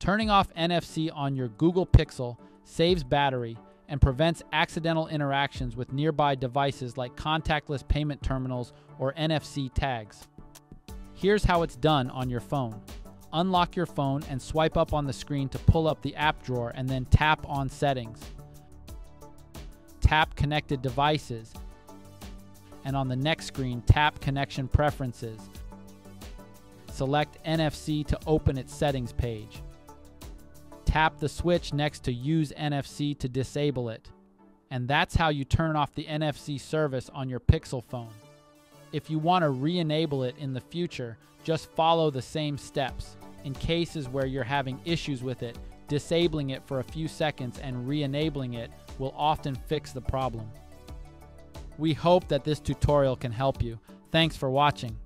Turning off NFC on your Google Pixel saves battery and prevents accidental interactions with nearby devices like contactless payment terminals or NFC tags. Here's how it's done on your phone. Unlock your phone and swipe up on the screen to pull up the app drawer and then tap on Settings. Tap Connected Devices, and on the next screen, tap Connection Preferences. Select NFC to open its settings page. Tap the switch next to Use NFC to disable it. And that's how you turn off the NFC service on your Pixel phone. If you want to re-enable it in the future, just follow the same steps. In cases where you're having issues with it, disabling it for a few seconds and re-enabling it will often fix the problem. We hope that this tutorial can help you. Thanks for watching.